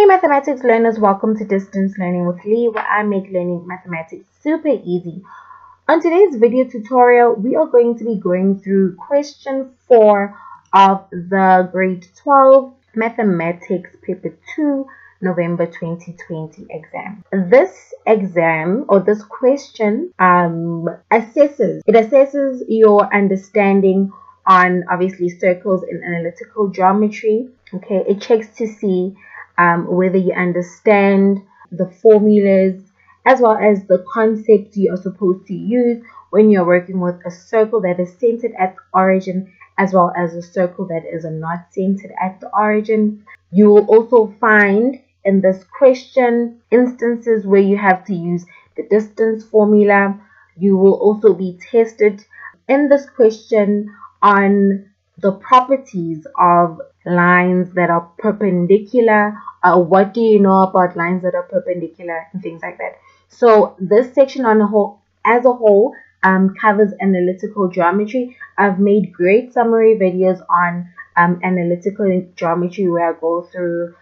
Hey mathematics learners, welcome to Distance Learning with Lee, where I make learning mathematics super easy. On today's video tutorial, we are going to be going through question 4 of the grade 12 mathematics paper 2 November 2020 exam. This exam or this question assesses your understanding on obviously circles in analytical geometry. Okay, it checks to see whether you understand the formulas as well as the concept you are supposed to use when you're working with a circle that is centered at the origin as well as a circle that is not centered at the origin. You will also find in this question instances where you have to use the distance formula. You will also be tested in this question on the properties of lines that are perpendicular. What do you know about lines that are perpendicular and things like that. So this section on the whole, as a whole, covers analytical geometry. I've made great summary videos on analytical geometry where I go through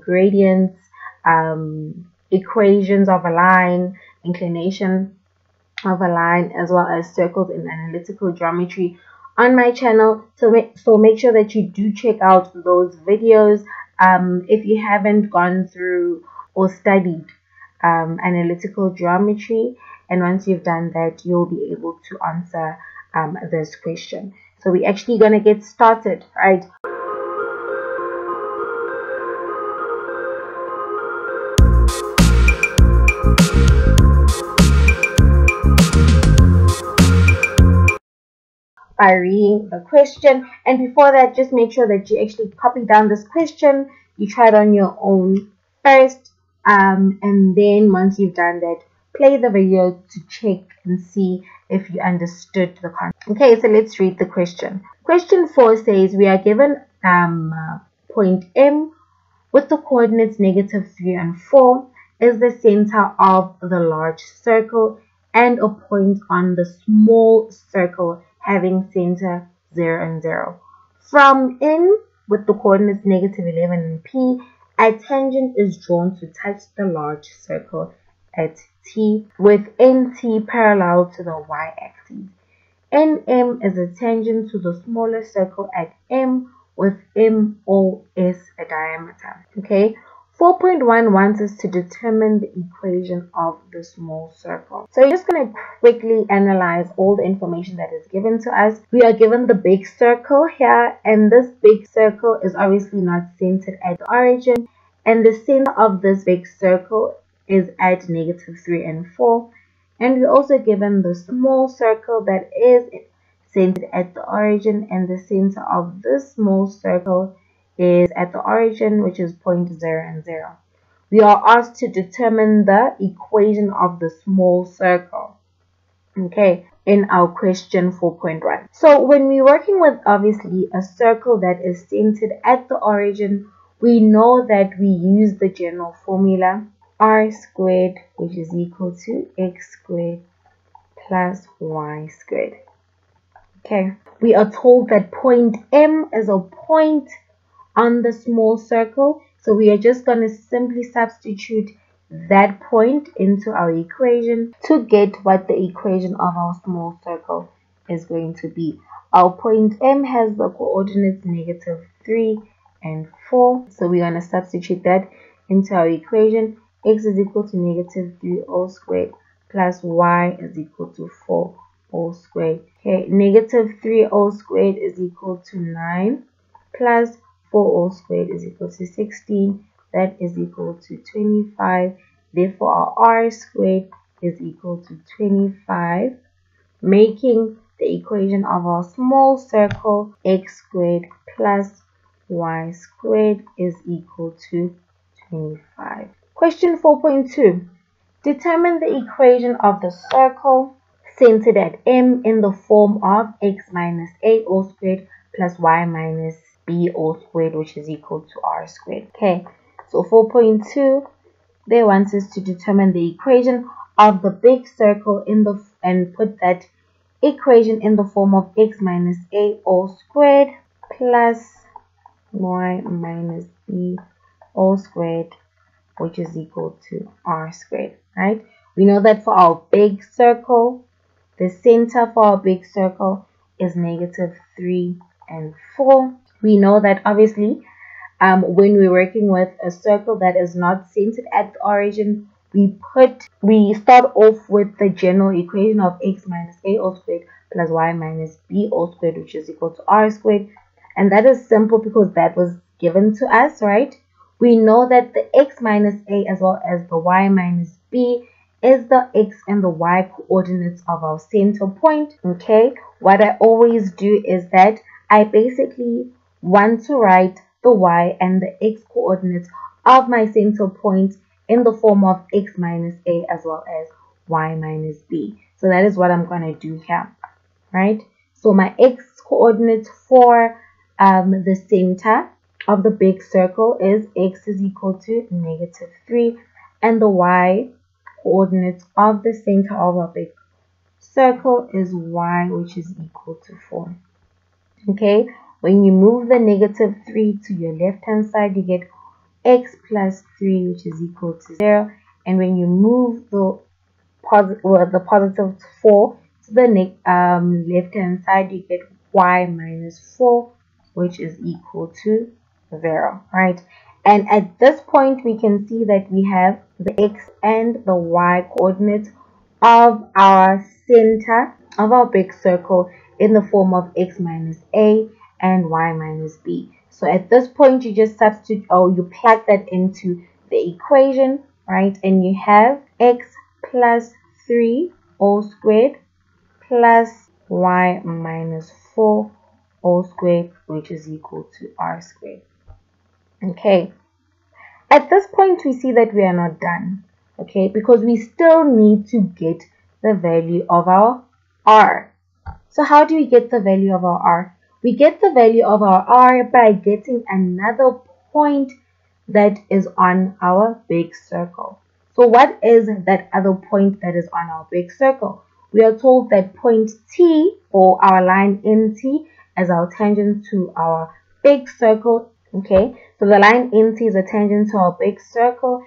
gradients, equations of a line, inclination of a line, as well as circles in analytical geometry on my channel. So make sure that you do check out those videos if you haven't gone through or studied analytical geometry, and once you've done that, you'll be able to answer this question. So we're actually going to get started, right? By reading the question. And before that, just make sure that you actually copy down this question, you try it on your own first, and then once you've done that, play the video to check and see if you understood the concept. Okay, so let's read the question. Question 4 says we are given point M with the coordinates -3 and 4 is the center of the large circle and a point on the small circle having center 0 and 0. From N with the coordinates -11 and P, a tangent is drawn to touch the large circle at T with NT parallel to the y-axis. NM is a tangent to the smaller circle at M with MOS a diameter. Okay, 4.1 wants us to determine the equation of the small circle. So we're just going to quickly analyze all the information that is given to us. We are given the big circle here, and this big circle is obviously not centered at the origin, and the center of this big circle is at -3 and 4. And we're also given the small circle that is centered at the origin, and the center of this small circle is at the origin, which is point 0 and 0. We are asked to determine the equation of the small circle, okay, in our question 4.1. So when we're working with obviously a circle that is centered at the origin, we know that we use the general formula r squared, which is equal to x squared plus y squared. Okay, we are told that point M is a point on the small circle, so we are just going to simply substitute that point into our equation to get what the equation of our small circle is going to be. Our point M has the coordinates -3 and 4, so we're going to substitute that into our equation. X is equal to -3 all squared plus y is equal to 4 all squared. Okay, -3 all squared is equal to 9 plus 4 all squared is equal to 16. That is equal to 25. Therefore, our r squared is equal to 25, making the equation of our small circle x squared plus y squared is equal to 25. Question 4.2. Determine the equation of the circle centered at M in the form of x - a all squared plus y - b all squared, which is equal to r squared. Okay, so 4.2, they want us to determine the equation of the big circle and put that equation in the form of x - a all squared plus y - b O squared, which is equal to R squared, right? We know that for our big circle, the center for our big circle is -3 and 4. We know that obviously when we're working with a circle that is not centered at the origin, we start off with the general equation of x minus a all squared plus y minus b all squared, which is equal to r squared, and that is simple because that was given to us, right? We know that the x minus a as well as the y minus b is the x and the y coordinates of our center point. Okay, what I always do is that I basically want to write the y and the x coordinates of my center point in the form of x minus a as well as y minus b. So that is what I'm going to do here, right? So my x coordinates for the center of the big circle is x is equal to -3, and the y coordinates of the center of our big circle is y, which is equal to 4. Okay, when you move the -3 to your left hand side, you get x plus 3, which is equal to 0, and when you move the positive 4 to the left hand side, you get y minus 4, which is equal to 0, right? And at this point we can see that we have the x and the y coordinates of our center of our big circle in the form of x minus a and y minus b. So at this point you just substitute, or you plug that into the equation, right? And you have x plus 3 all squared plus y minus 4 all squared, which is equal to r squared. Okay, at this point we see that we are not done, okay, because we still need to get the value of our r. So how do we get the value of our r? We get the value of our r by getting another point that is on our big circle. So what is that other point that is on our big circle? We are told that point T, or our line NT, as our tangent to our big circle. Okay, so the line NT is a tangent to our big circle,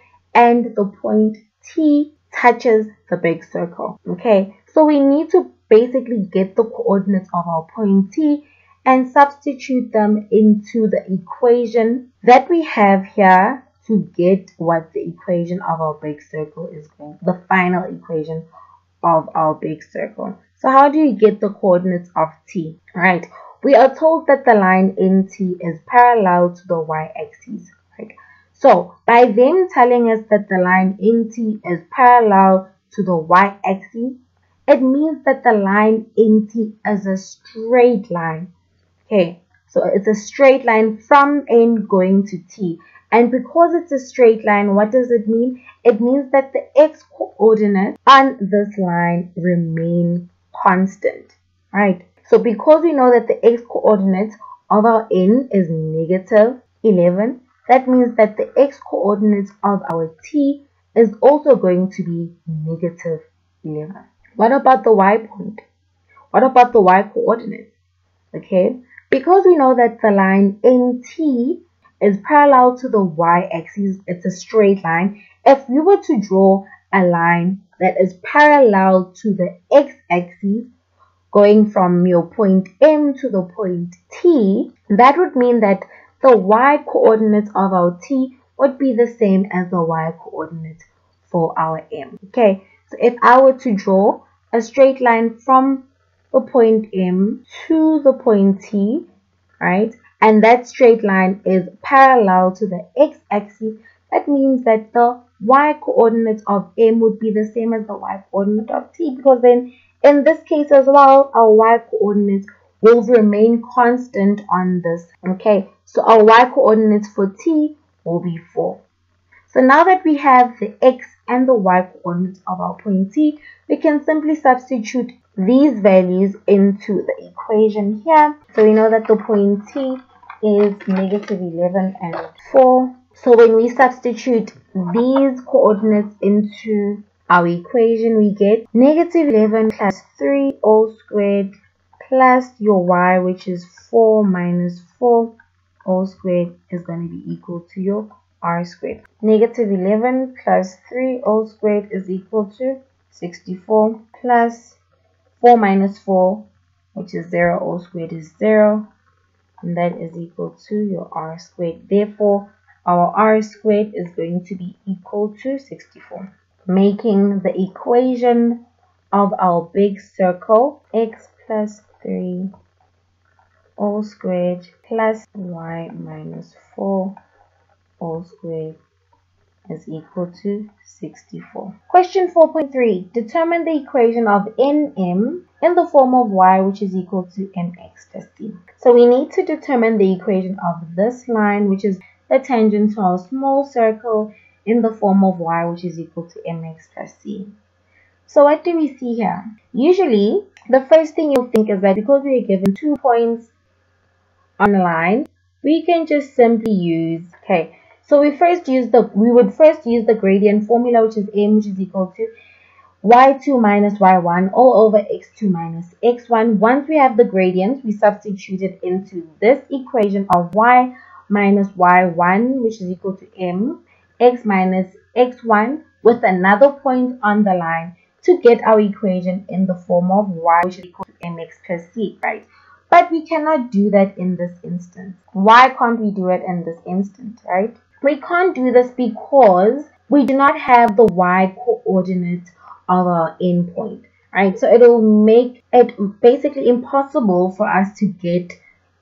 and the point T touches the big circle. Okay, so we need to basically get the coordinates of our point T and substitute them into the equation that we have here to get what the equation of our big circle is going to be, the final equation of our big circle. So how do you get the coordinates of T? Right, we are told that the line NT is parallel to the y-axis, right? So by them telling us that the line NT is parallel to the y-axis, it means that the line NT is a straight line. Okay, so it's a straight line from N going to T. And because it's a straight line, what does it mean? It means that the x coordinates on this line remain constant, right? So because we know that the x coordinate of our N is -11, that means that the x coordinate of our T is also going to be -11. What about the y point? What about the y coordinate? Okay, because we know that the line NT is parallel to the y-axis, it's a straight line. If we were to draw a line that is parallel to the x-axis, going from your point M to the point T, that would mean that the y-coordinate of our T would be the same as the y-coordinate for our M. Okay, so if I were to draw a straight line from the point M to the point T, right, and that straight line is parallel to the x-axis, that means that the y-coordinate of M would be the same as the y-coordinate of T, because then in this case as well, our y-coordinate will remain constant on this. Okay, so our y-coordinates for T will be 4. So now that we have the x and the y coordinates of our point T, we can simply substitute these values into the equation here. So we know that the point T is -11 and 4. So when we substitute these coordinates into our equation, we get -11 plus 3 all squared plus your y, which is 4 minus 4 all squared, is going to be equal to your r squared. Negative 11 plus 3 all squared is equal to 64 plus 4 minus 4, which is 0, all squared is 0, and that is equal to your r squared. Therefore, our r squared is going to be equal to 64, making the equation of our big circle x plus 3 all squared plus y minus 4 all squared is equal to 64. Question 4.3. Determine the equation of nm in the form of y, which is equal to mx plus c. So we need to determine the equation of this line, which is the tangent to our small circle, in the form of y, which is equal to mx plus c. So what do we see here? Usually, the first thing you'll think is that because we are given 2 points on a line, we can just simply use, okay, so we would first use the gradient formula, which is m, which is equal to y2 minus y1 all over x2 minus x1. Once we have the gradient, we substitute it into this equation of y minus y1, which is equal to m, x minus x1, with another point on the line, to get our equation in the form of y, which is equal to mx plus c, right? But we cannot do that in this instance. Why can't we do it in this instance, right? We can't do this because we do not have the y coordinate of our endpoint, right? So it will make it basically impossible for us to get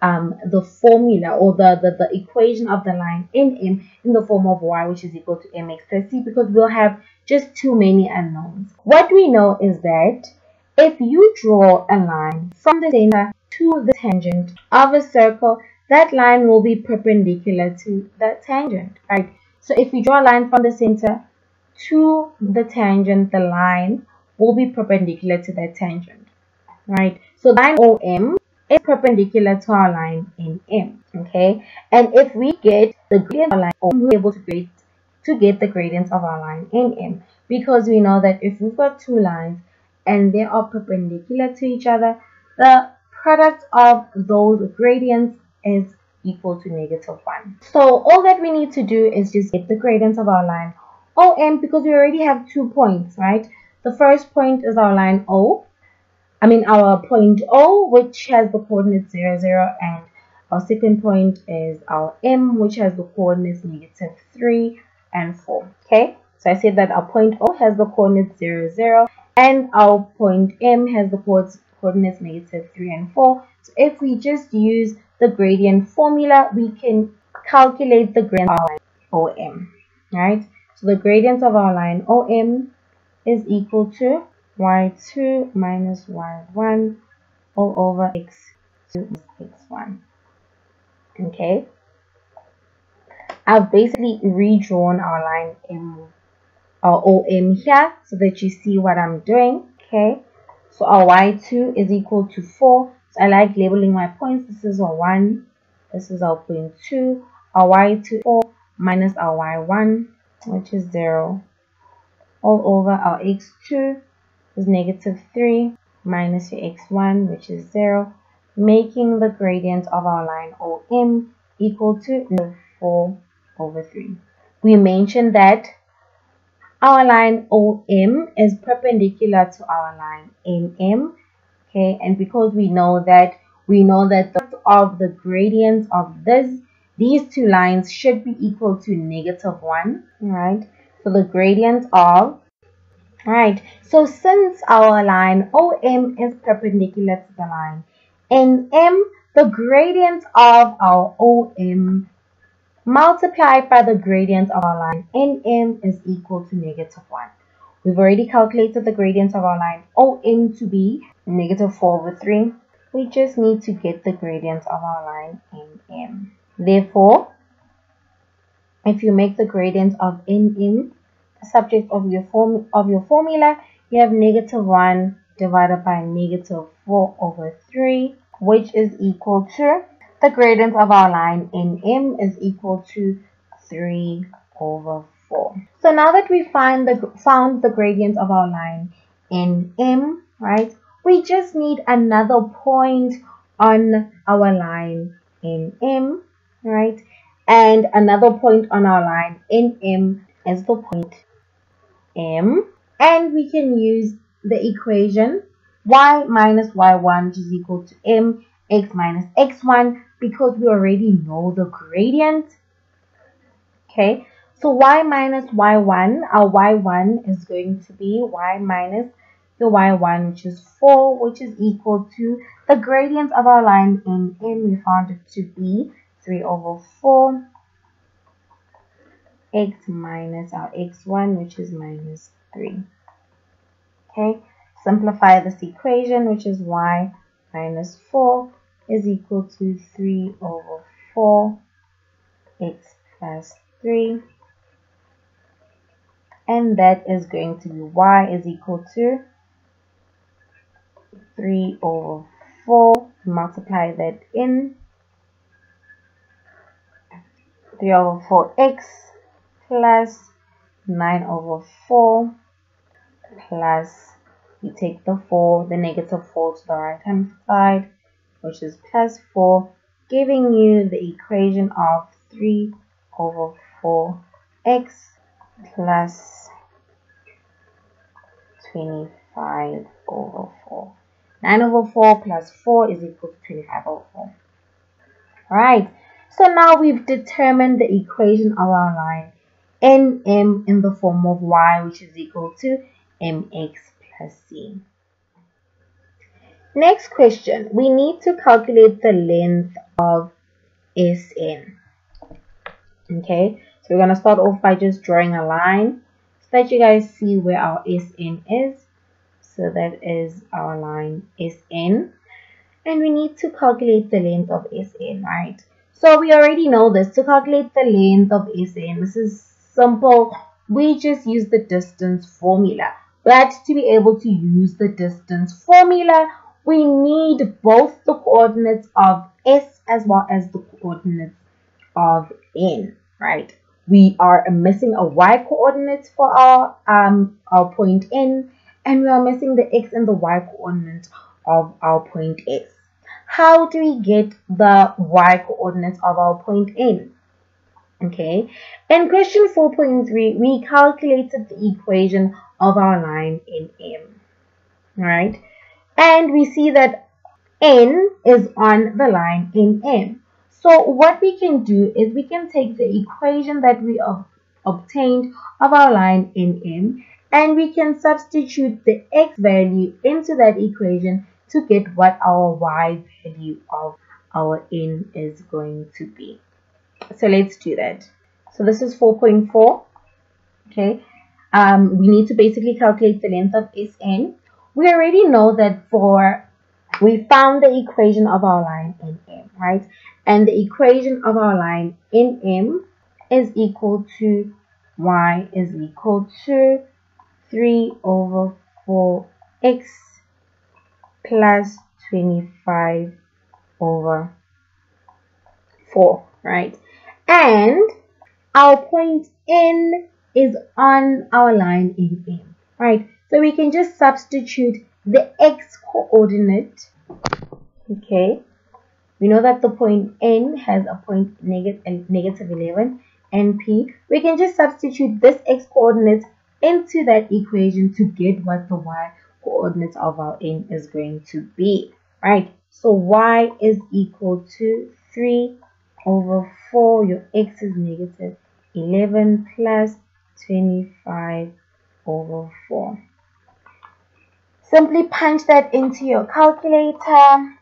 the formula or the equation of the line nm in the form of y, which is equal to mx plus c, because we'll have just too many unknowns. What we know is that if you draw a line from the center to the tangent of a circle, that line will be perpendicular to that tangent, right? So if you draw a line from the center to the tangent, the line will be perpendicular to that tangent, right? So line OM is perpendicular to our line nm, okay? And if we get the gradient of our line OM, we're able to get the gradient of our line nm, because we know that if we've got two lines and they are perpendicular to each other, the product of those gradients is equal to -1. So all that we need to do is just get the gradient of our line OM, because we already have 2 points, right? The first point is our line O, I mean our point O, which has the coordinates 0, 0, and our second point is our M, which has the coordinates -3 and 4. Okay, so I said that our point O has the coordinates 0, 0, and our point M has the coordinates -3 and 4. So if we just use the gradient formula, we can calculate the gradient of our line OM, right? So the gradient of our line OM is equal to y2 minus y1 all over x2 minus x1. Okay, I've basically redrawn our line OM here so that you see what I'm doing. Okay, so our y2 is equal to 4. So I like labeling my points. This is our 1, this is our point 2, our y2 4 minus our y1, which is 0, all over our x2 is -3 minus your x1, which is 0, making the gradient of our line OM equal to 4/3. We mentioned that our line OM is perpendicular to our line NM, okay, and because we know that the product of the gradients of these two lines should be equal to -1, right? So the gradient of, right, so since our line OM is perpendicular to the line NM, the gradient of our OM multiplied by the gradient of our line NM is equal to -1. We've already calculated the gradient of our line OM to be -4/3. We just need to get the gradient of our line NM. Therefore, if you make the gradient of NM the subject of your formula, you have -1 divided by -4/3, which is equal to the gradient of our line NM is equal to 3/4. So now that we found the gradient of our line NM, right, we just need another point on our line NM, right? and another point on our line in M as the point M. And we can use the equation y minus y1 is equal to mx minus x1 because we already know the gradient. Okay, so y minus y1, our y1 is going to be y minus the y1, which is 4, which is equal to the gradient of our line in M. We found it to be 3 over 4 x minus our x1, which is minus 3. Okay, simplify this equation, which is y minus 4 is equal to 3 over 4 x plus 3, and that is going to be y is equal to 3 over 4, multiply that in 3 over 4x plus 9 over 4 plus, you take the 4, the negative 4 to the right hand side, which is plus 4, giving you the equation of 3 over 4x plus 25 over 4. 9 over 4 plus 4 is equal to 25 over 4. Alright, so now we've determined the equation of our line nm in the form of y, which is equal to mx plus c. Next question, we need to calculate the length of SN. Okay, so we're going to start off by just drawing a line so that you guys see where our SN is. So that is our line SN, and we need to calculate the length of SN, right? So we already know this. To calculate the length of SN, this is simple. We just use the distance formula. But to be able to use the distance formula, we need both the coordinates of S as well as the coordinates of N, right? We are missing a Y coordinate for our point N, and we are missing the X and the Y coordinate of our point S. How do we get the y coordinates of our point N? Okay, in question 4.3, we calculated the equation of our line in M, right? And we see that N is on the line in M. So what we can do is we can take the equation that we obtained of our line in M, and we can substitute the x value into that equation to get what our y value of our n is going to be. So let's do that. So this is 4.4. Okay, we need to basically calculate the length of SN. We already know that we found the equation of our line in M, right? And the equation of our line in M is equal to y is equal to 3 over 4x plus 25 over 4, right? And our point N is on our line in M, right? So we can just substitute the x coordinate. Okay, we know that the point N has a point negative 11 NP. We can just substitute this x coordinate into that equation to get what the y coordinates of our n is going to be, right? So y is equal to 3 over 4, your x is negative 11 plus 25 over 4. Simply punch that into your calculator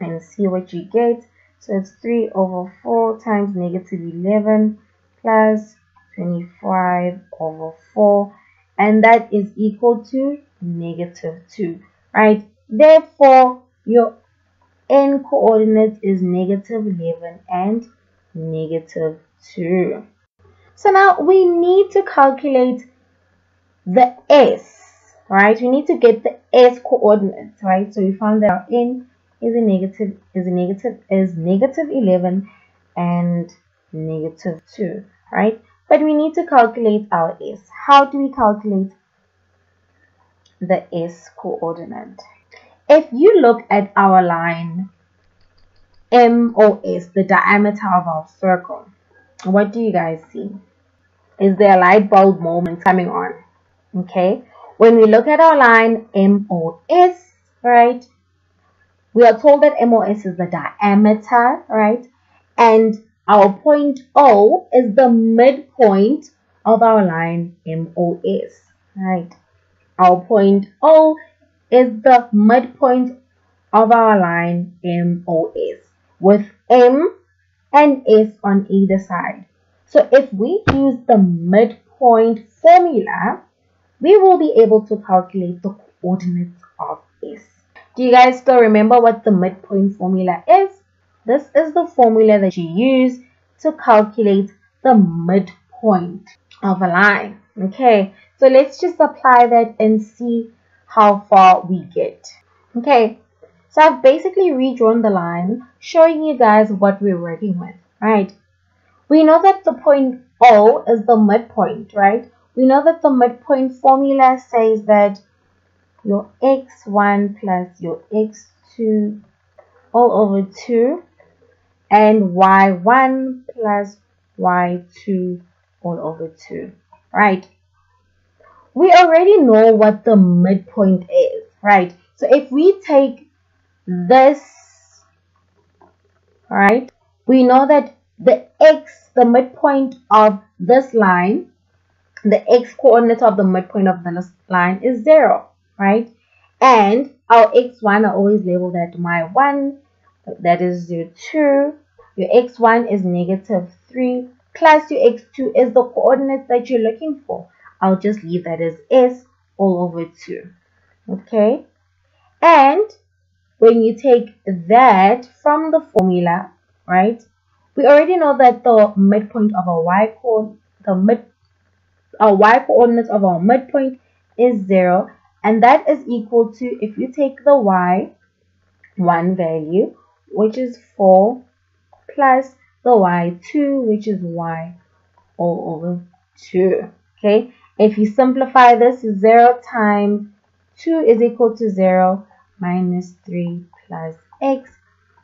and see what you get. So it's 3 over 4 times negative 11 plus 25 over 4, and that is equal to negative 2, right? Therefore, your n coordinate is negative 11 and negative 2. So now we need to calculate the s, right? We need to get the s coordinates, right? So we found that our n is negative 11 and negative 2, right? But we need to calculate our s. How do we calculate the s coordinate? If you look at our line MOS, the diameter of our circle. What do you guys see? Is there a light bulb moment coming on? Okay, when we look at our line MOS, right, we are told that MOS is the diameter, right, and our point O is the midpoint of our line MOS, right. Our point O is the midpoint of our line MOS with M and S on either side. So if we use the midpoint formula, we will be able to calculate the coordinates of S. Do you guys still remember what the midpoint formula is? This is the formula that you use to calculate the midpoint of a line. Okay, so let's just apply that and see how far we get. Okay, so I've basically redrawn the line, showing you guys what we're working with, right? We know that the point O is the midpoint, right? We know that the midpoint formula says that your x1 plus your x2 all over 2 and y1 plus y2 all over 2, right? We already know what the midpoint is, right? So if we take this, right, we know that the x, the midpoint of this line, the x coordinate of the midpoint of this line is 0, right? And our x1, I always label that my 1, that is your 2. Your x1 is negative 3, plus your x2 is the coordinate that you're looking for. I'll just leave that as S all over 2, okay? And when you take that from the formula, right, we already know that the midpoint of our y coordinate of our midpoint is 0, and that is equal to, if you take the y1 value, which is 4, plus the y2, which is y all over 2, okay? If you simplify this, 0 times 2 is equal to 0 minus 3 plus x.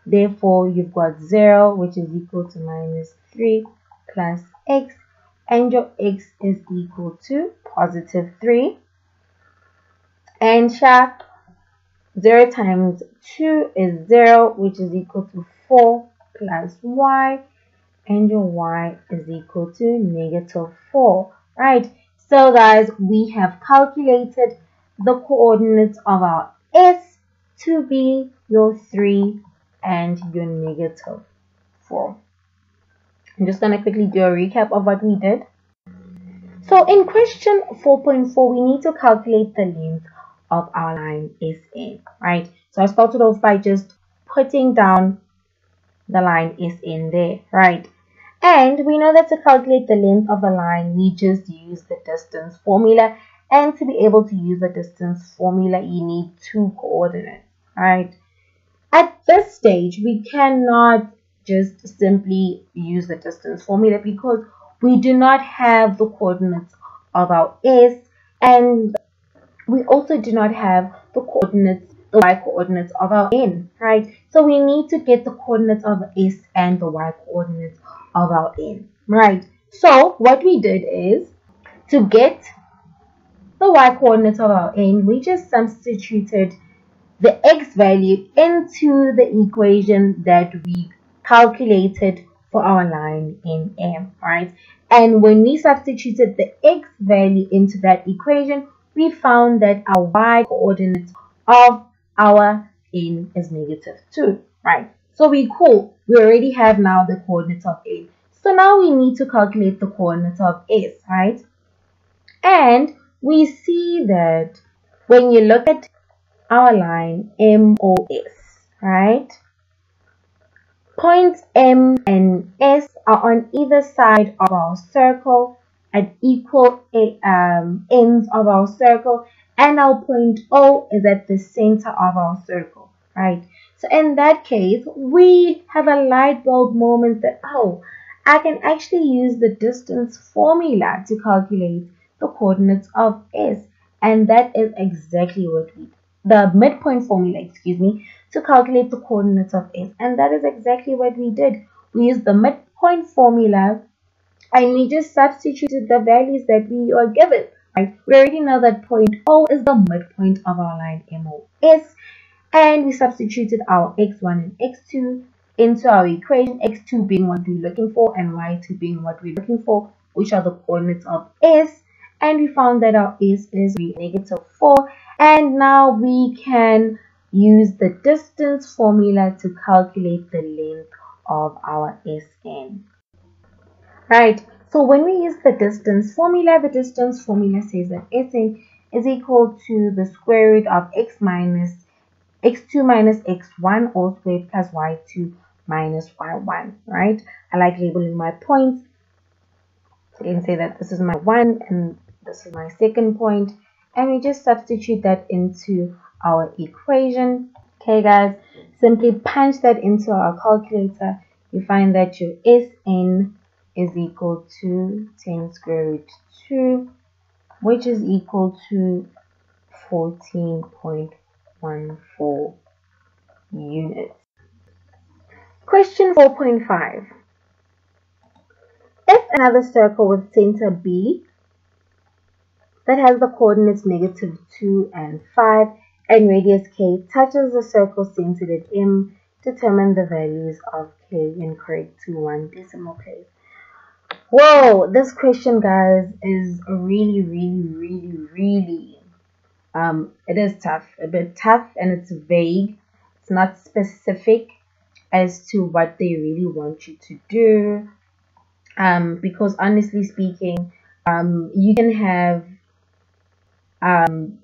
Therefore, you've got 0, which is equal to minus 3 plus x. And your x is equal to positive 3. And sharp, 0 times 2 is 0, which is equal to 4 plus y. And your y is equal to negative 4, right? So, guys, we have calculated the coordinates of our S to be your 3 and your negative 4. I'm just going to quickly do a recap of what we did. So in question 4.4, we need to calculate the length of our line SN, right? So I started off by just putting down the line SN there, right? And we know that to calculate the length of a line, we just use the distance formula. And to be able to use the distance formula, you need 2 coordinates, right? At this stage, we cannot just simply use the distance formula because we do not have the coordinates of our S, and we also do not have the coordinates, the y coordinates of our N, right? So we need to get the coordinates of S and the y coordinates of our N, right? So what we did is, to get the y coordinates of our N, we just substituted the x value into the equation that we calculated for our line in M, right? And when we substituted the x value into that equation, we found that our y coordinate of our N is negative 2, right? So we cool, we already have now the coordinates of N. So now we need to calculate the coordinates of S, right? And we see that when you look at our line MOS, right, points M and S are on either side of our circle at equal ends of our circle, and our point O is at the center of our circle, right? So in that case, we have a light bulb moment that, oh, I can actually use the distance formula to calculate the coordinates of S, and that is exactly what we the midpoint formula, to calculate the coordinates of S. And that is exactly what we did. We used the midpoint formula and we just substituted the values that we are given. Right? We already know that point O is the midpoint of our line MOS, and we substituted our x1 and x2 into our equation, x2 being what we're looking for and y2 being what we're looking for, which are the coordinates of S. And we found that our S is -4. And now we can use the distance formula to calculate the length of our SN. Right, so when we use the distance formula says that SN is equal to the square root of x2 minus x1 all squared plus y2 minus y1, right? I like labeling my points. So you can say that this is my 1 and this is my second point, and we just substitute that into our equation. Okay guys, simply punch that into our calculator. You find that your SN is equal to 10 square root 2, which is equal to 14.14 units. Question 4.5. If another circle with center B that has the coordinates -2 and 5 and radius K touches the circle centered at M, determine the values of K and correct to 1 decimal place. Whoa, this question guys is really it is tough, a bit tough, and it's vague. It's not specific as to what they really want you to do. Because honestly speaking, you can have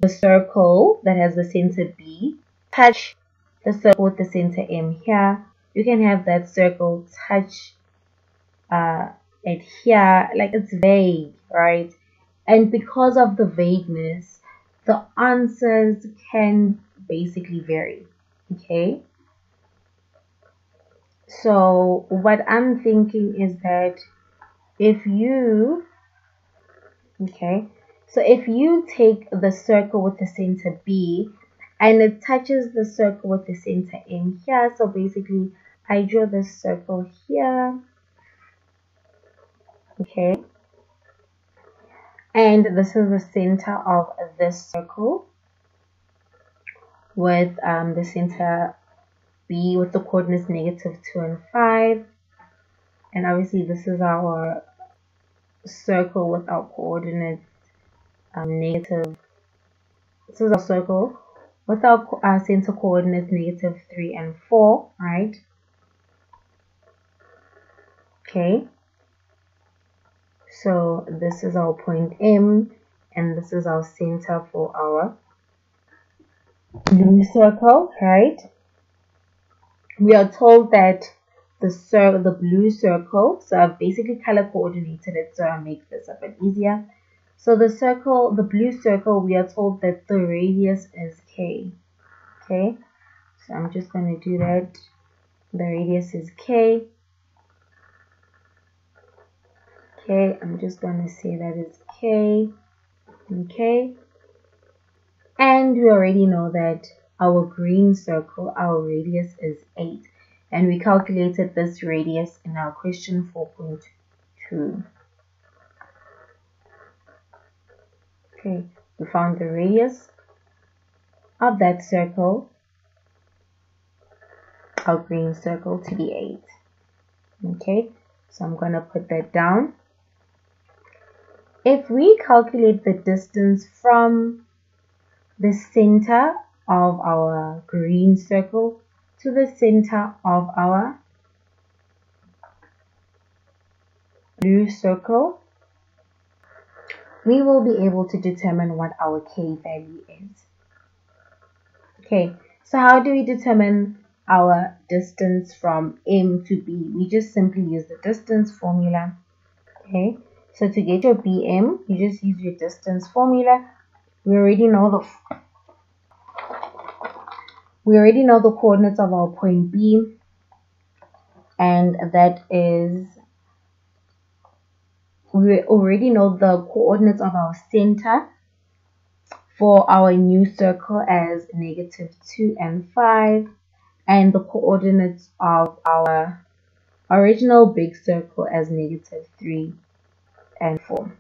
the circle that has the center B touch the circle with the center M here. You can have that circle touch it here. Like, it's vague, right? And because of the vagueness, the answers can basically vary. Okay, so what I'm thinking is that if you take the circle with the center B and it touches the circle with the center M here, so basically I draw this circle here, okay, and this is the center of this circle with the center B with the coordinates -2 and 5, and obviously this is our circle with our coordinates negative. This is our circle with our center coordinates -3 and 4, right? Okay. So this is our point M, and this is our center for our blue circle, right? We are told that the blue circle, so I've basically color coordinated it, so I make this a bit easier. So the blue circle, we are told that the radius is K. Okay, so I'm just going to do that. The radius is K. Okay, I'm just going to say that is K. Okay, and we already know that our green circle, our radius is 8, and we calculated this radius in our question 4.2. okay, we found the radius of that circle, our green circle, to be 8. Okay, so I'm going to put that down. If we calculate the distance from the center of our green circle to the center of our blue circle, we will be able to determine what our K value is. Okay, so how do we determine our distance from M to B? We just simply use the distance formula. Okay, so to get your BM, you just use your distance formula. We already know the coordinates of our point B, and that is, we already know the coordinates of our center. for our new circle as -2 and 5, and the coordinates of our original big circle as -3 and 4.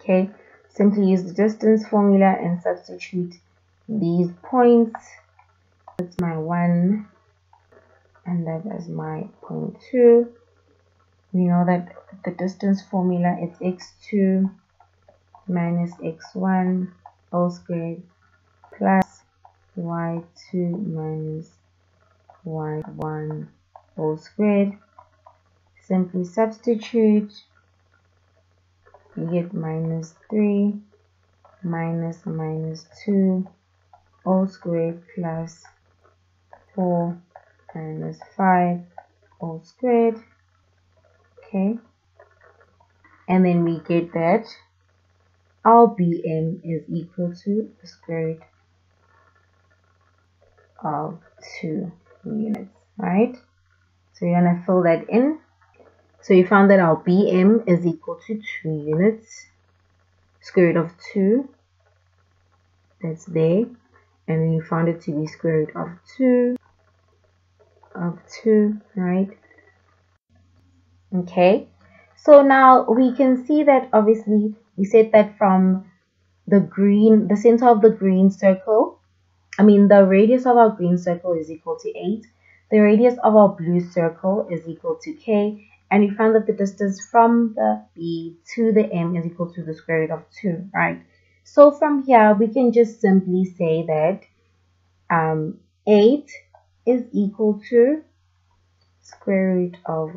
Okay, simply use the distance formula and substitute these points. That's my 1 and that is my 0.2. We know that the distance formula is x2 minus x1 all squared plus y2 minus y1 all squared. Simply substitute, you get -3 minus -2 all squared plus 4 minus 5 all squared. Okay, and then we get that our BM is equal to the square root of 2 units, right? So you're going to fill that in. So you found that our BM is equal to 2 units, square root of 2, that's there, and then you found it to be square root of 2, right? Okay, so now we can see that obviously we said that from the center of the green circle, the radius of our green circle is equal to 8. The radius of our blue circle is equal to k. And we found that the distance from the B to the M is equal to the square root of 2, right? So from here, we can just simply say that 8 is equal to square root of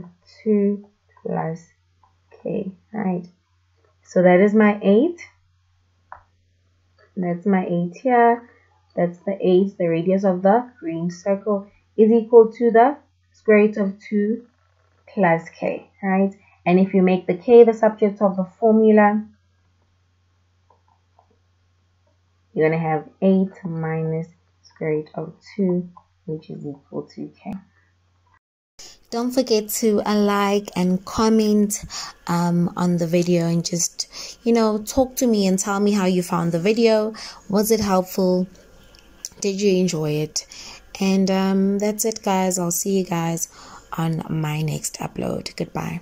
2 plus k, right? So that is my 8. That's my 8 here. That's the 8. The radius of the green circle is equal to the square root of 2 plus k, right? And if you make the k the subject of the formula, you're going to have 8 minus square root of 2, which is equal to k. Don't forget to like and comment on the video, and just, talk to me and tell me how you found the video. Was it helpful? Did you enjoy it? And that's it, guys. I'll see you guys on my next upload. Goodbye.